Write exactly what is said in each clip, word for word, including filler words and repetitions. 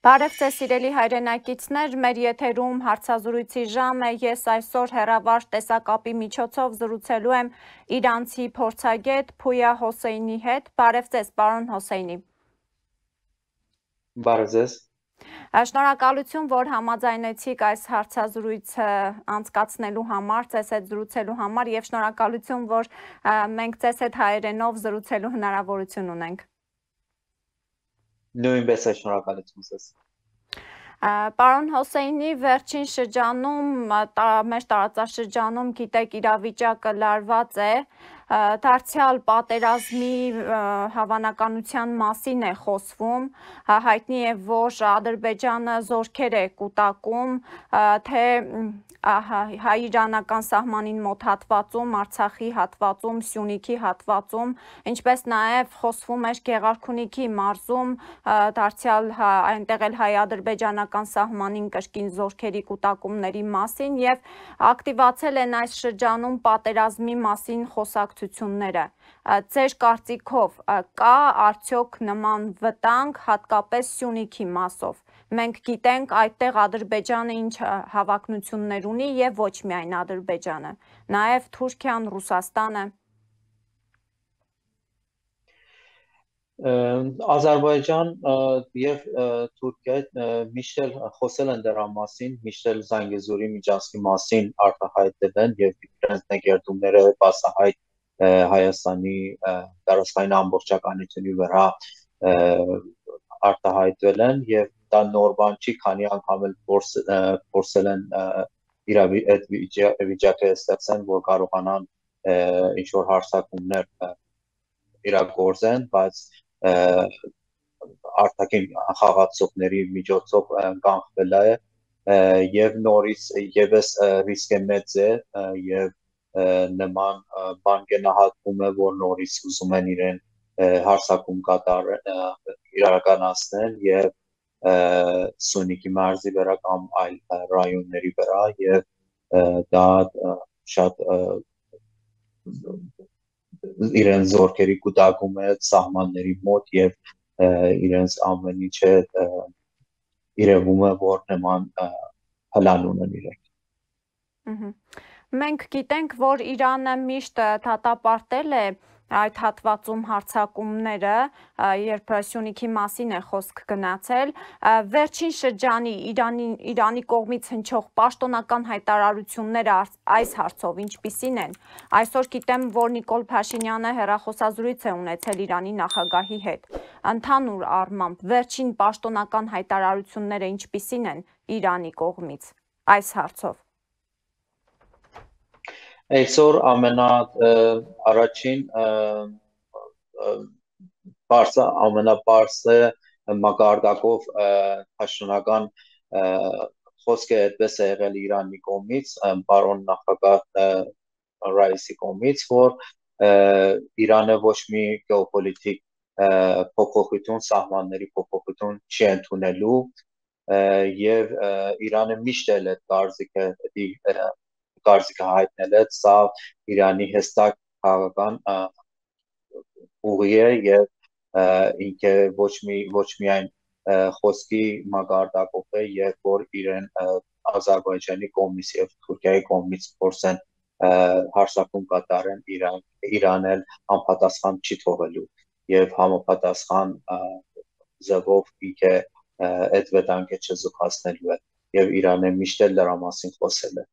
Բարև ձեզ սիրելի հայրենակիցներ, մեր եթերում հարցազրույցի ժամը, ես այսօր հեռավար տեսակապի միջոցով զրուցելու եմ իրանցի փորձագետ Փույա Հոսեյնի հետ։ Բարև ձեզ, պարոն Հոսեյնի։ Բարև ձեզ։ Շնորհակալություն, որ համաձայնեցիք այս հարցազրույցը անցկացնելու համար, ձեզ հետ զրուցելու համար եւ շնորհակալություն, որ մենք ձեզ հետ հայերենով զրուցելու հնարավորություն ունենք։ Նույնպես է, շնորհակալություն ձեզ։ Պարոն Հոսեյնի, վերջին շրջանում, մեր տարածաշրջանում, գիտեք, իրավիճակը լարված է, դարձյալ պատերազմի հավանականության մասին է խոսվում, հայտնի է, որ Ադրբեջանը զորքեր է կուտակում, թե հայ-իրանական սահմանին մոտ հատվածում, Արցախի հատվածում, Սյունիքի հատվածում, ինչպես նաև խոսվում էր Գեղարքունիքի մարզում, դարձյալ այնտեղ էլ հայ-ադրբեջանական սահմանին կրկին զորքերի կուտակումների մասին եւ ակտիվացել են այս շրջանում պատերազմի մասին խոսակցությունը Ձեր կարծիքով կա արդյոք նման վտանգ հատկապես Սյունիքի մասով։ Մենք գիտենք այդտեղ Ադրբեջանը ինչ հավակնություններ ունի եւ ոչ միայն Ադրբեջանը, նաեւ Թուրքիան, Ռուսաստանը։ Ադրբեջան եւ Թուրքիան միշտ էլ խոսել են դրա մասին, միշտ էլ Զանգեզուրի միջանցքի մասին արտահայտել են եւ իրենց ներդրումները բացահայտ Հայաստանի տարածքային ամբողջականությունի վրա արտահայտվել են եւ դա նոր բան չի, քանի անգամ էլ փորձել են այդ վիճակը ստեղծել, որ կարողանան ինչ որ հարձակումներ իրագործեն, բայց արտաքին խաղացողների միջոցով կանխվել է եւ նորից եւս ռիսկը մեծ է եւ նման բան գնահատվում է, որ նորից ուզում են իրեն հարցակում իրականացնել եւ Սյունիքի մարզի վրա կամ այլ ռայոնների վրա եւ դա շատ իրեն զորքերի կուտակում է սահմանների մոտ եւ իրենց ամեն ինչը իրևում է, որ նման հլան ունեն իրենք։ Ահա Մենք գիտենք, որ Իրանը միշտ դատապարտել է այդ հատվածում հարձակումները, երբ Սյունիքի մասին է խոսք գնացել, վերջին շրջանի Իրանի, Իրանի կողմից հնչող պաշտոնական հայտարարությունները այս հարցով ինչպիսին են։ Այսօր գիտեմ, որ Նիկոլ Փաշինյանը հեռախոսազրույց է ունեցել Իրանի նախագահի հետ։ Ընդհանուր առմամբ վերջին պաշտոնական հայտարարությունները ինչպիսին են Իրանի կողմից այս հարցով։ Այսօր ամենաառաջին բարձր ամենաբարձր մակարդակով պաշտոնական խոսքը այդպես է եղել Իրանի կողմից, պարոն նախագահ Ռայիսի կողմից, որ Իրանը ոչ մի գեոպոլիտիկ փոփոխություն, սահմանների փոփոխություն չի ընդունելու եւ Իրանը միշտ էլ այդ կարծիքը Կարծիքը հայտնել է, սա Իրանի հստակ քաղաքական ուղի է եւ ինքը ոչ մի ոչ միայն խոսքի մակարդակով է, երբ որ իրեն Ադրբեջանի կողմից եւ Թուրքիայի կողմից փորձեն հարձակում կատարեն Իրան, Իրանը համապատասխան չի թողելու եւ համապատասխան ձևով ինքը այդ վտանգը չզուգացնելու է եւ Իրանը միշտ էլ դրա մասին խոսել է։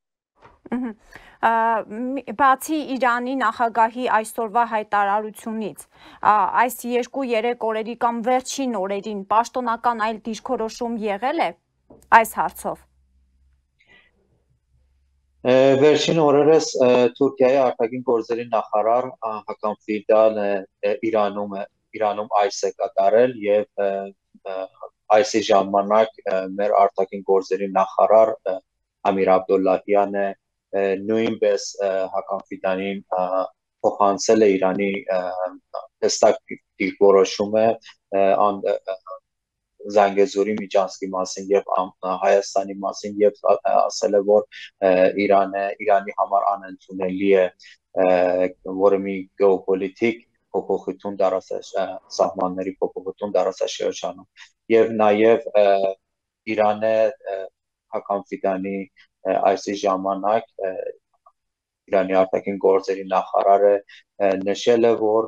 Բացի Իրանի նախագահի այսօրվա հայտարարությունից, այս երկու-երեք օրերի կամ վերջին օրերին պաշտոնական այլ դիրքորոշում եղել է այս հարցով։ Վերջին օրերս Թուրքիայի արտաքին գործերի նախարար Հական Ֆիդանը Իրանում Իրանում այս է կատարել եւ այս ժամանակ մեր արտաքին գործերի նախարար Ամիր Աբդոլլահյանը նույնպես Հական Ֆիդանին փոխանցել է Իրանի հստակ դիրքորոշումը Զանգեզուրի միջանցքի մասին եւ Հայաստանի մասին եւ ասել է, որ Իրանը Իրանի համար անընդունելի է որևէ գեոպոլիտիկ փոփոխություն դարաշ սահմանների փոփոխություն դարաշրջանում եւ նաեւ Իրանը հակամֆիդանի այս ժամանակ Իրանի արտաքին գործերի նախարարը նշել է որ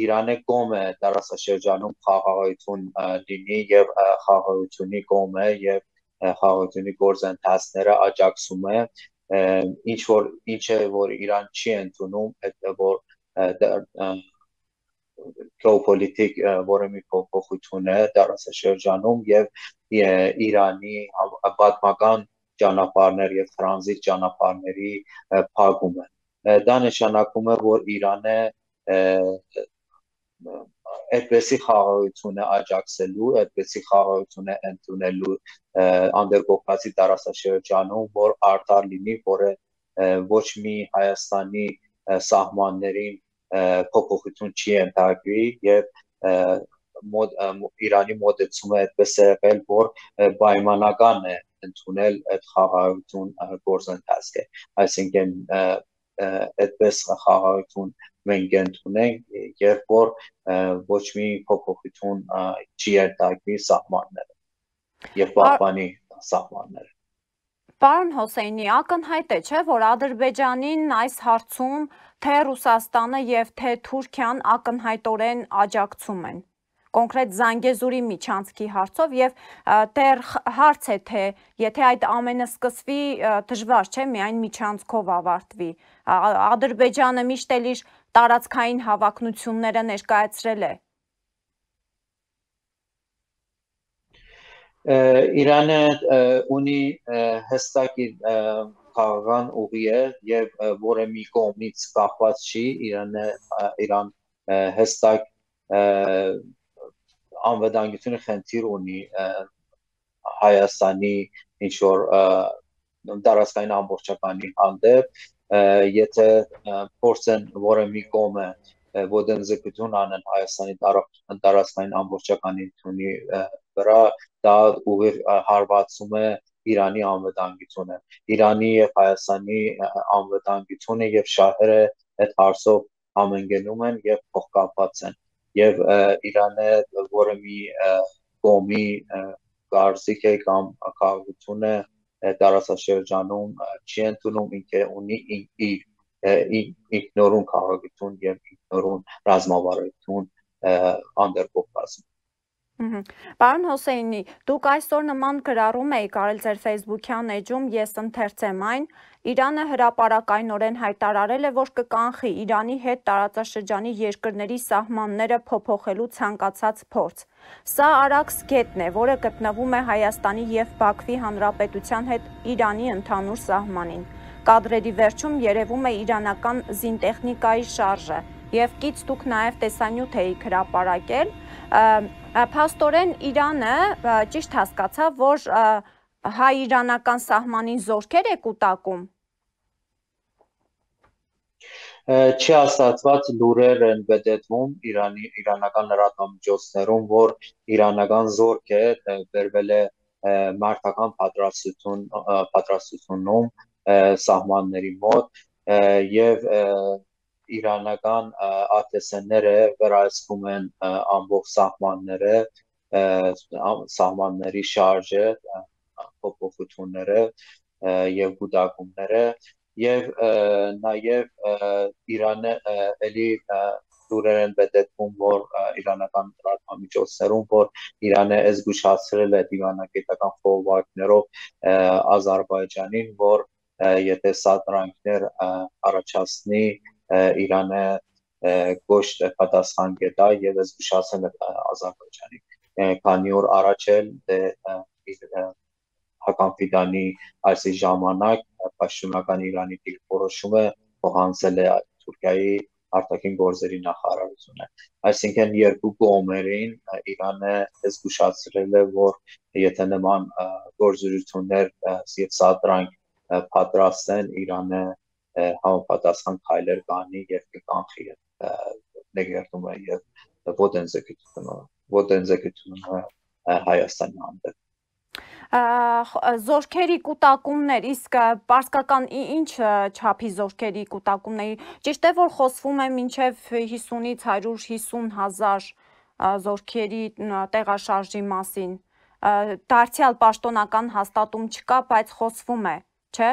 Իրանը կողմ է դարաշրջանում խաղաղություն լինի եւ խաղաղությունի կողմ է եւ խաղաղությունի գործընթացները աջակցում է ինչ որ ինչ է որ Իրան չի ընդունում այդ որ գեոպոլիտիկ որը մի փոփոխություն է դարաշրջանում եւ Իրանի պատմական ճանապարհներ եւ տրանզիտ ճանապարհների փակումը դա նշանակում է որ Իրանը այդպեսի խաղաղությունը աջակցելու, այդպեսի խաղաղությունը ընդունելու անդերկովկասի տարածաշրջանում, որ արդար լինի, որը ոչ մի Հայաստանի սահմաններին փոփոխություն չի ենթարկվի եւ Իրանի մոտեցումը այդպես է եղել, որ պայմանական է ընդունել այդ խաղաղություն գործընթացը, այսինքն այդպես խաղաղություն մենք ընդունենք երբ որ ոչ մի փոփոխություն չի արտակի սահմանները եւ պահպանի սահմանները Պարոն Հոսեյնի ակնհայտ է չէ որ Ադրբեջանին այս հարցում թե Ռուսաստանը եւ թե Թուրքիան ակնհայտորեն աջակցում են կոնկրետ Զանգեզուրի միջանցքի հարցով եւ դեռ հարց է թե եթե այդ ամենը սկսվի դժվար չէ միայն միջանցքով ավարտվի Ադրբեջանը միշտ էլ իր տարածքային հավակնությունները ներկայացրել է Իրանը ունի հստակ քաղաքական ուղի է եւ որը մի կողմից կախված չի Իրանը Իրան հստակ անվտանգությունը խնդիր ունի Հայաստանի ինչ որ տարածքային ամբողջականի հանդեպ եթե փորձեն որը մի կողմը ոտնձգություն անեն Հայաստանի տարածքային ամբողջականությունի վրա դա ուղիղ հարվածում է Իրանի անվտանգությունը Իրանի եւ Հայաստանի անվտանգությունը եւ շահերը այդ հարցով համընկնում են եւ փոխկապված են Եվ Իրանը որը մի կողմի կարծիք է կամ քաղաքությունը տարածաշրջանում չի ընդունում ինքը ունի ինքնուրույն քաղաքություն եւ ինքնուրույն ռազմավարություն անդերկովկասում Պարոն Հոսեյնի, դուք այսօր նման գրառում եք արել ձեր Facebook-յան էջում, ես ընթերցեմ այն, Իրանը հրապարակայնորեն հայտարարել է, որ կկանխի Իրանի հետ տարածաշրջանի երկրների սահմանները փոփոխելու ցանկացած փորձ։ Սա Արաքս գետն է, որը գտնվում է Հայաստանի եւ Բաքվի Հանրապետության հետ Իրանի ընդհանուր սահմանին։ Կադրերի վերջում երևում է իրանական զինտեխնիկայի շարժը։ Եվ կից դուք նաև տեսանյութ էիք հրապարակել, փաստորեն Իրանը ճիշտ հասկացա, որ հայ-իրանական սահմանին զորքեր է կուտակում։ Չի ասացված լուրեր են բդետվում իրանական լրատվամիջոցներում, որ իրանական զորք է բերվել է մարտական պատրաստությունում սահմանների մոտ և Իրանական ԱՏՍ-ները վերահսկում են ամբողջ սահմանները, սահմանների շարժը, փոփոխությունները եւ գուտակումները եւ նաեւ Իրանը ելի դուրեր են բդետվում որ իրանական միջոցներում որ Իրանը ես զգուշացրել է դիվանագիտական խողովակներով Ադրբեջանին որ եթե սադրանքներ առաջացնի Իրանը գոշտ պատասխան կտա եւ ես զգուշացել եմ Ադրբեջանի քանի օր առաջ էլ հակամֆիդանի այս ժամանակ պաշտոնական Իրանի դիրքորոշումը փոխանցել է Թուրքիայի արտաքին գործերի նախարարությունը այսինքն երկու կողմերին Իրանը զգուշացրել է որ եթե նման գործողություններ եւ սադրանք պատրաստեն Իրանը համապատասխան քայլեր կանի եւ կկանխի ներգրավումը եւ ոտնձգությունը Հայաստանի հանդեպ Զորքերի կուտակումներ, իսկ պարսկական ինչ չափի զորքերի կուտակումներ, ճիշտ է որ խոսվում է մինչև հիսունից հարյուր հիսուն հազար զորքերի տեղաշարժի մասին, դարձյալ պաշտոնական հաստատում չկա, բայց խոսվում է, չէ՞։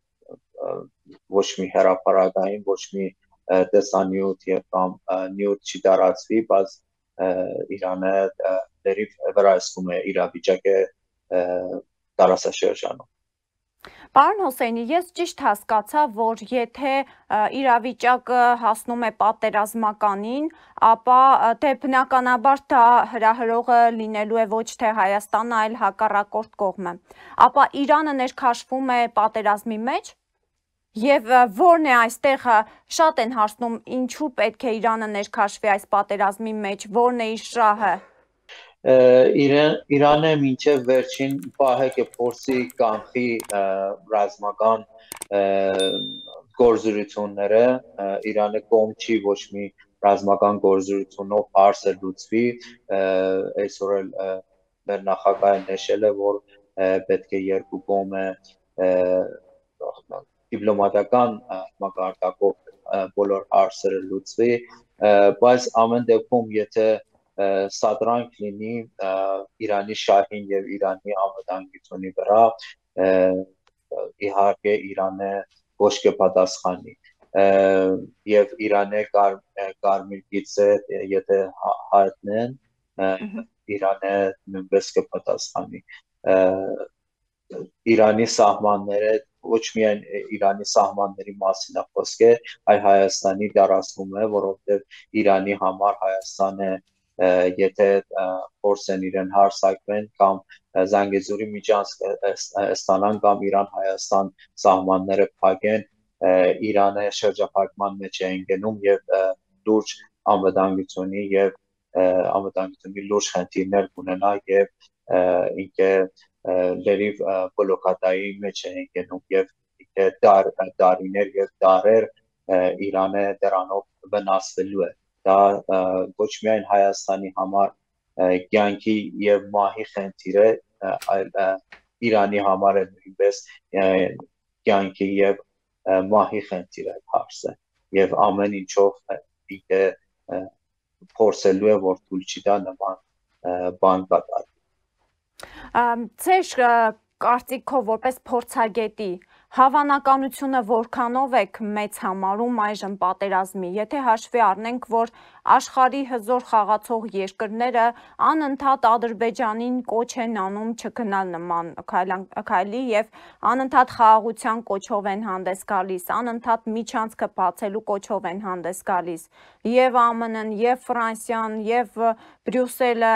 Իրանը ոչ մի հրապարակային, ոչ մի տեսանյութ եւ կամ նյութ չի տարածվի, բայց Իրանը դերի վրա ասում է իրավիճակը տարածաշրջանում։ Պարոն Հոսեյնի, ես ճիշտ հասկացա, որ եթե իրավիճակը հասնում է պատերազմականին, ապա դե բնականաբար դա հրահրողը լինելու է ոչ թե Հայաստանը, այլ հակառակորդ կողմը։ Ապա Իրանը ներքաշվում է պատերազմի մեջ։ Եվ որն է այստեղ շատ են հարցնում ինչու պետք է Իրանը ներքաշվի այս պատերազմի մեջ, որն է իր շահը։ Իրանը մինչև վերջին պահը կփորձի կանխի ռազմական գործողությունները, Իրանը կողմ չի ոչ մի ռազմական գործողությունով հարցը լուծվի, այսօր էլ մեր նախագահը նշել է, որ պետք է երկու կողմը դիպլոմատական մակարդակով բոլոր հարցերը լուծվի, բայց ամեն դեպքում եթե սադրանք լինի Իրանի շահին եւ Իրանի անվտանգությունի վրա, իհարկե Իրանը ոչ կպատասխանի եւ Իրանը կարմիր գիծը եթե հայտնեն, Իրանը նույնպես կպատասխանի։ Իրանի սահմանները ոչ միայն Իրանի սահմանների մասին է խոսքը, այլ Հայաստանի դարաշվում է, որովհետև Իրանի համար Հայաստանը եթե փորձեն իրեն հարսակվեն կամ Զանգեզուրի միջանցք ստանան կամ Իրան-Հայաստան սահմանները փակեն, Իրանը շրջափակման մեջ է ընկնում եւ լուրջ անվտանգությունի եւ անվտանգությունի լուրջ խնդիրներ կունենա եւ ինքը լրիվ բլոկադայի մեջ է ընկնում եւ տարիներ եւ դարեր Իրանը դրանով վնասվելու է, դա ոչ միայն Հայաստանի համար կյանքի եւ մահի խնդիր է, այլ Իրանի համար է նույնպես կյանքի եւ մահի խնդիր է հարցը եւ ամեն ինչով դիտե փորձելու է որ թույլ չի տա նման բան կատարի։ Ձեր կարծիքով որպես փորձագետի հավանականությունը որքանով եք մեծ համարում այժմ պատերազմի, եթե հաշվի առնենք, որ աշխարհի հզոր խաղացող երկրները անընդհատ Ադրբեջանին կոչ են անում չգնալ նման քայլի եւ անընդհատ խաղաղության կոչով են հանդես գալիս, անընդհատ միջանցքը բացելու կոչով են հանդես գալիս, եւ ԱՄՆ-ն, եւ Ֆրանսիան, եւ Բրյուսելը,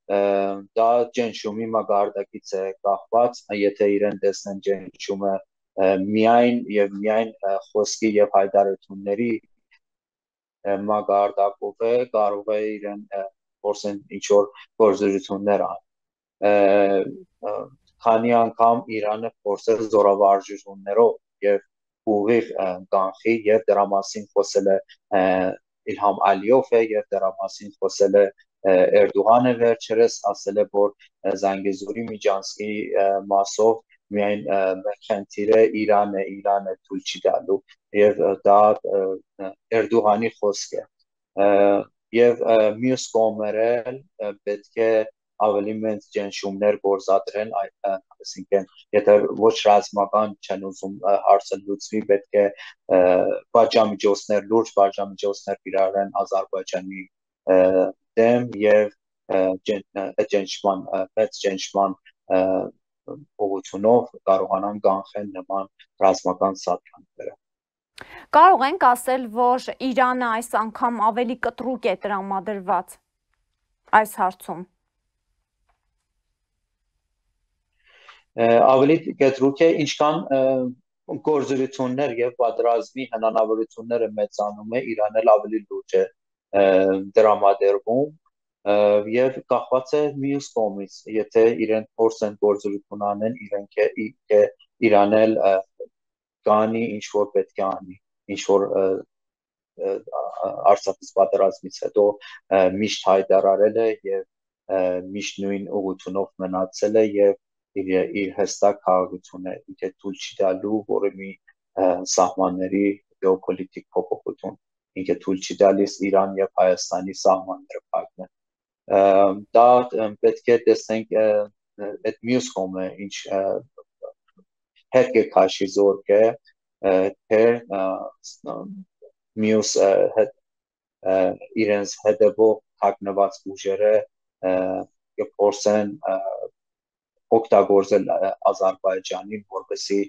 դա ճնշումի մակարդակից է կախված, եթե իրեն տեսնեն ճնշումը միայն եւ միայն խոսքի եւ հայտարարությունների մակարդակով է, կարող է իրեն փորձեն ինչ որ գործողություններ անել։ Քանի անգամ Իրանը փորձել զորավարժություններով եւ ուղիղ կանխի եւ դրա մասին խոսել է Իլհամ Ալիև եւ դրա մասին խոսել է Էրդողանը վերջերս ասել է, որ Զանգեզուրի միջանցքի մասով միայն խնդիրը Իրանը, Իրանը թույլ չի տալու եւ դա Էրդողանի խոսք է։ Եվ մյուս կողմերը պետք է ավելի մեծ ճնշումներ գործադրեն, այսինքն եթե ոչ ռազմական չեն ուզում հարցը լուծվի, պետք է պատժամիջոցներ, լուրջ պատժամիջոցներ կիրառեն Ադրբեջանի դեմ եւ ճնշման, մեծ ճնշման ուղղությունով կարողանան կանխեն նման ռազմական սադրանքները։ Կարող ենք ասել, որ Իրանը այս անգամ ավելի կտրուկ է տրամադրված այս հարցում։ Ավելի կտրուկ է, ինչքան գործողություններ եւ պատրաստի հնարավորությունները մեծանում է, Իրանը ավելի լուրջ է տրամադրվում եւ կախված է մյուս կողմից, եթե իրենք փորձ են գործողություն անեն, իրենք է Իրանը կանի ինչ-որ պետք է անի, ինչ-որ արցախից պատերազմից հետո միշտ հայտարարել է և միշտ նույն ուղղությունով մնացել է և իր հստակ քաղաքությունը ինքը թույլ չի տալու որևէ սահմանների գեոպոլիտիկ փոփոխություն, ինքը թույլ չի տալիս Իրան և Հայաստանի սահմանները փակեն։ Դա պետք է տեսնենք այդ մյուս կողմը, ինչ հետ է քաշի զորք է, թե մյուս իրենց հետևով հակնված ուժերը կփորձեն օգտագործել Ադրբեջանին, որպեսզի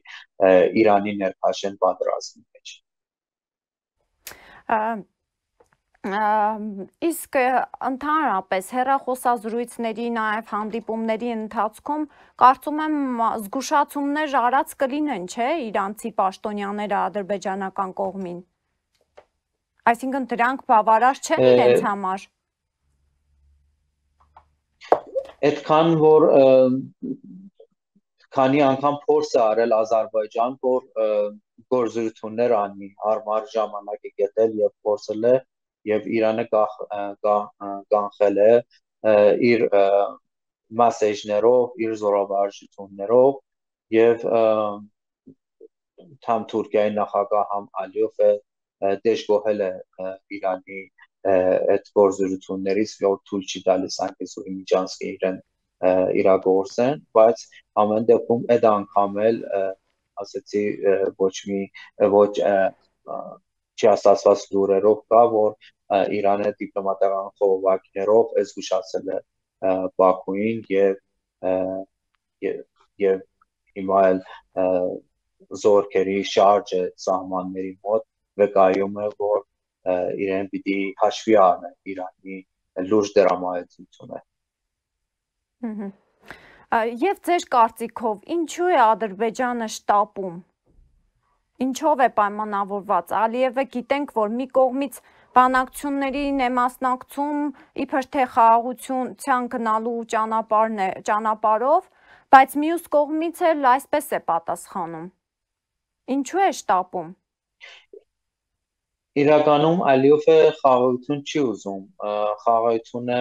Իրանի ներքաշեն պատերազմի մեջ։ Իսկ ընդհանրապես հեռախոսազրույցների նաև հանդիպումների ընթացքում կարծում եմ զգուշացումներ արած կլինեն, չէ՞, իրանցի պաշտոնյաները ադրբեջանական կողմին։ Այսինքն դրանք բավարար չեն իրենց համար։ Այդքան որ քանի անգամ փորձ է արել Ադրբեջան, որ գործողություններ անի, հարմար ժամանակ է գտել եւ փորձել է և Իրանը կանխել է իր մասեջներով, իր զորավարժություններով և համ Թուրքիայի նախագահ, համ Ալիևը դժգոհել է Իրանի այդ գործողություններից, որ թույլ չի տալիս Զանգեզուրի միջանցքը իրեն իրագործեն, բայց ամեն դեպքում այդ անգամ էլ ասեցի ոչ մի ոչ չհասկացված լուրերով կա, որ Իրանը դիպլոմատական խողովակներով զգուշացել է Բաքուին և հիմա էլ զորքերի շարժը սահմանների մոտ վկայում է, որ իրեն պիտի հաշվի առնեն Իրանի լուրջ դրամատուրգիայությունը։ Եվ ձեր կարծիքով ինչու է Ադրբեջանը շտապում։ Ինչով է պայմանավորված։ Ալիևը գիտենք, որ մի կողմից բանակցություններին է մասնակցում, իբր թե խաղաղության գնալու ճանապարհով, բայց մյուս կողմից էլ այսպես է պատասխանում։ Ինչու է շտապում։ Իրականում Ալիևը խաղաղություն չի ուզում։ Խաղաղությունը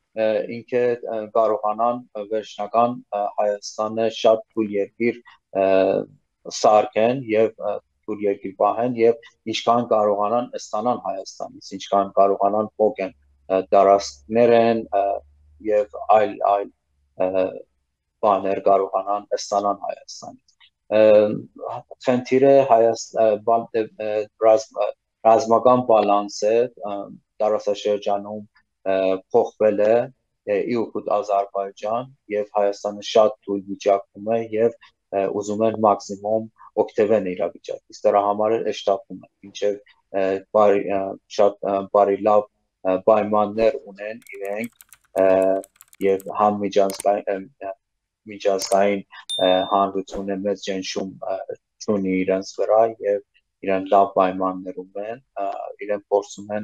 ինքը կարողանան վերջնական Հայաստանը շատ թույլ երկիր սարքեն եւ թույլ երկիր պահեն և ինչքան կարողանան ստանան Հայաստանից, ինչքան կարողանան փոքր տարածքներ են և այլ այլ բաներ կարողանան ստանան Հայաստանից։ Խնդիրը ռազմական բալանսը տարածաշրջանում փոխվել է իօքուտ Ադրբեջան և Հայաստանը շատ թույլ վիճակում է և ուզում են մաքսիմում օգտվեն իրավիճակից, դրա համար էլ շտապում են, մինչև շատ բարի լավ պայմաններ ունեն իրենք և համ միջազգային հանրությունը մեծ ճնշում չունի իրենց վրա և իրենք լավ պայմաններ ունեն, իրենք փորձում են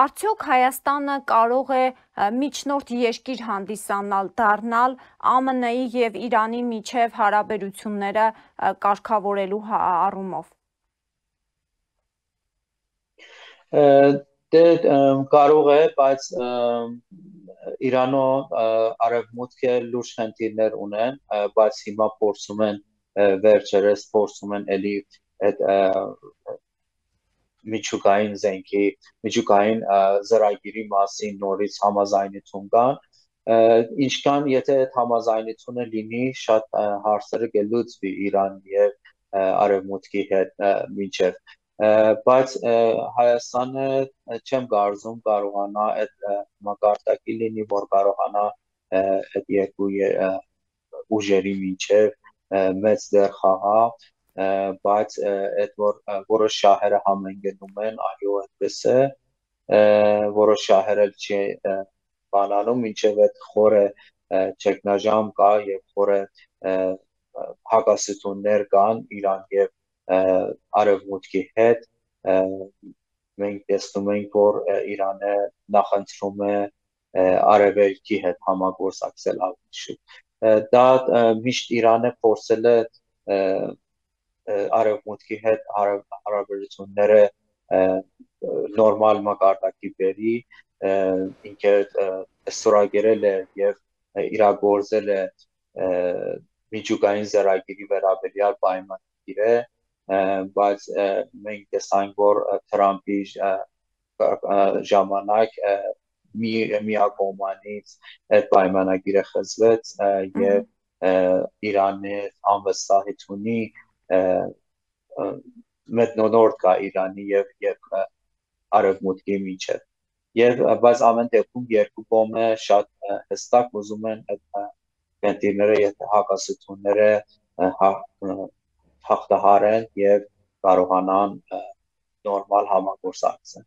արդյոք Հայաստանը կարող է միջնորդ երկիր հանդիսանալ, դառնալ ԱՄՆ-ի եւ Իրանի միջև հարաբերությունները կարգավորելու առումով։ Դե կարող է, բայց Իրանո արևմուտքը լուրջ խնդիրներ ունեն, բայց հիմա փորձում են վերջերս փորձում են էլի այդ միջուկային զենքի, միջուկային զրահագիրի մասին նորից համաձայնություն կան, ինչքան եթե այդ համաձայնությունը լինի, շատ հարցերը կլուծվի Իրանի եւ արևմուտքի հետ միջև։ Բայց Հայաստանը չեմ կարծում կարողանա այդ մակարդակի լինի, որ կարողանա այդ երկու ուժերի միջև մեծ դեր խաղա, բայց այդ որոշ շահերը համընկնում են, այո, այդպես է, որոշ շահերը չի բանանում, մինչև այդ խորը ճգնաժամ կա եւ խորը հակասություններ կան Իրան եւ արևմուտքի հետ մենք տեսնում ենք որ Իրանը նախընտրում է արևելքի հետ համագործակցել ավելի դա միշտ Իրանը փորձել է արևմուտքի հետ հարաբերությունները նորմալ մակարդակի բերի ինքը ստորագրել է եւ իրագործել է միջուկային զրահագիրի վերաբերյալ պայմանները բայց մենք տեսանք որ Թրամփի ժամանակ միակողմանից այդ պայմանագիրը խզվեց եւ Իրանը անվստահեցունի մտնոլորտ կա Իրանի եւ եւ արևմուտքի միջեւ եւ բայց ամեն դեպքում երկու կողմը շատ հստակ ուզում են այդ քննիները եւ հակասությունները հաղթահարել եւ կարողանան նորմալ համագործակցել։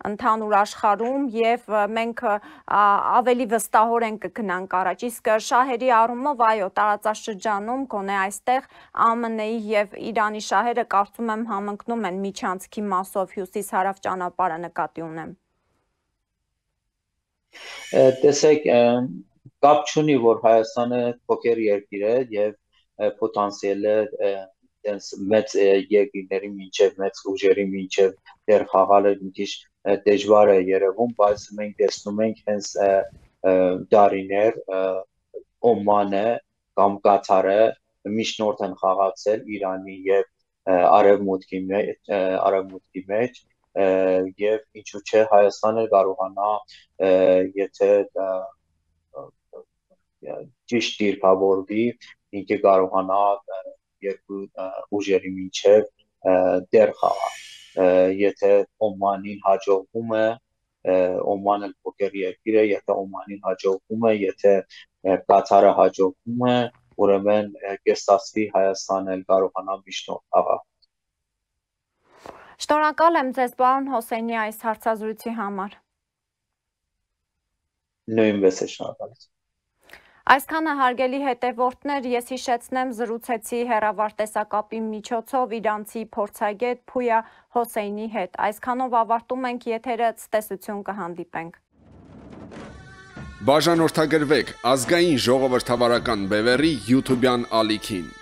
ընդհանուր աշխարհում եւ մենք ավելի վստահոր ենք կգնանք առաջ, իսկ շահերի առումով այո տարածաշրջանում գոնե այստեղ ԱՄՆ-ի եւ Իրանի շահերը կարծում եմ համընկնում են միջանցքի մասով հյուսիս-հարավ ճանապարհը նկատի ունեմ։ Տեսեք կապ չունի որ Հայաստանը փոքր երկիր է եւ պոտենցիալը դենս մեծ երկիների միջև մեծ ուժերի միջև դեր խաղալը մի քիչ դժվար է երևում, բայց մենք տեսնում ենք հենց դարիներ Օմանը կամ Կատարը միջնորդ են խաղացել Իրանի եւ արևմուտքի մեջ, արևմուտքի մեջ եւ ինչու՞ չէ Հայաստանը կարողանա եթե ճիշտ դիրքավորվի, ինքը կարողանա երկու ուժերի միջև դեր խաղա։ Եթե Օմանին հաջողվում է, Օմանը փոքր երկիր է, եթե Օմանին հաջողվում է, եթե Կատարը հաջողվում է, ուրեմն կստացվի Հայաստանը կարողանա միջնորդ խաղա։ Շնորհակալ եմ ձեզ պարոն Հոսեյնի այս հարցազրույցի համար։ Նույնպես շնորհակալ եմ։ Այսքանը հարգելի հետևորդներ, ես հիշեցնեմ զրուցեցի հեռավարտեսակապի միջոցով իրանցի փորձագետ Փույա Հոսեյնի հետ։ Այսքանով ավարտում ենք եթերը, ցտեսություն կհանդիպենք։ Բաժանորդագրվեք ազգային ժողովրդավարական բևեռի YouTube-յան ալիքին։